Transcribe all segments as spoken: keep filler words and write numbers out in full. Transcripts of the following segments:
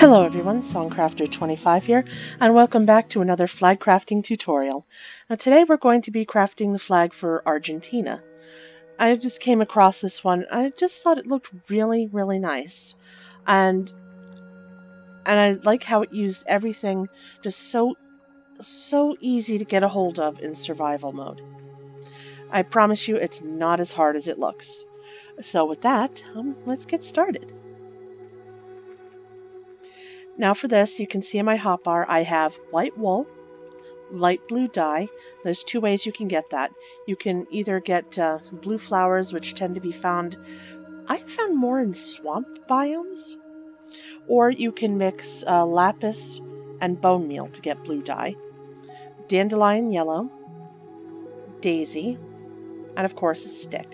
Hello everyone, Songcrafter twenty-five here, and welcome back to another flag crafting tutorial. Now today we're going to be crafting the flag for Argentina. I just came across this one, I just thought it looked really, really nice. And and I like how it used everything just so, so easy to get a hold of in survival mode. I promise you it's not as hard as it looks. So with that, um, let's get started. Now for this, you can see in my hotbar, I have white wool, light blue dye. There's two ways you can get that. You can either get uh, blue flowers, which tend to be found, I found more in swamp biomes, or you can mix uh, lapis and bone meal to get blue dye, dandelion yellow, daisy, and of course a stick.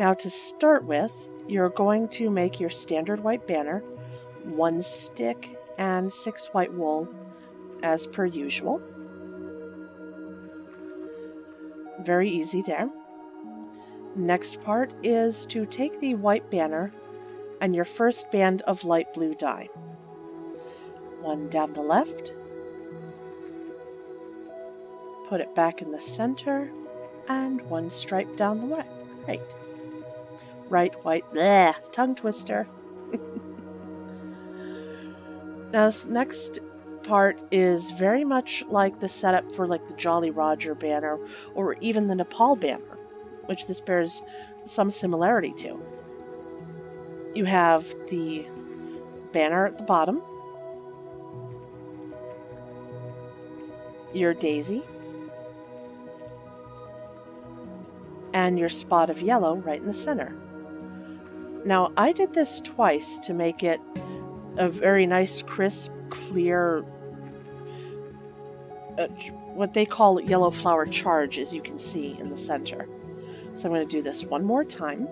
Now to start with, you're going to make your standard white banner, one stick and six white wool as per usual. Very easy there. Next part is to take the white banner and your first band of light blue dye. One down the left, put it back in the center, and one stripe down the right. Right, right white, bleh, tongue twister. Now this next part is very much like the setup for like the Jolly Roger banner or even the Nepal banner, which this bears some similarity to. You have the banner at the bottom, your daisy, and your spot of yellow right in the center. Now I did this twice to make it a very nice, crisp, clear, uh, what they call yellow flower charge, as you can see in the center. So I'm going to do this one more time.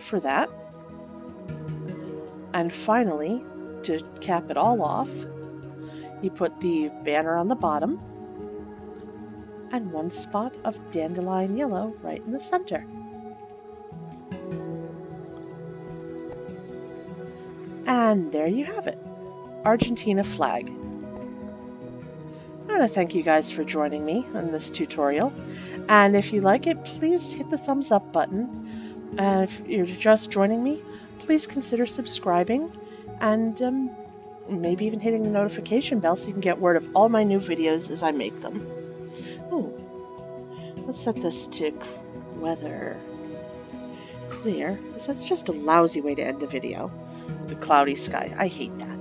For that. And finally, to cap it all off, you put the banner on the bottom, and one spot of dandelion yellow right in the center. And there you have it, Argentina flag. I want to thank you guys for joining me on this tutorial, and if you like it, please hit the thumbs up button, and if you're just joining me, please consider subscribing, and um, maybe even hitting the notification bell so you can get word of all my new videos as I make them. Ooh. Let's set this to weather clear, because that's just a lousy way to end a video. The cloudy sky. I hate that.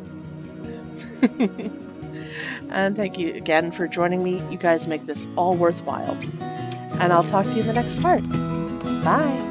And thank you again for joining me. You guys make this all worthwhile. And I'll talk to you in the next part. Bye!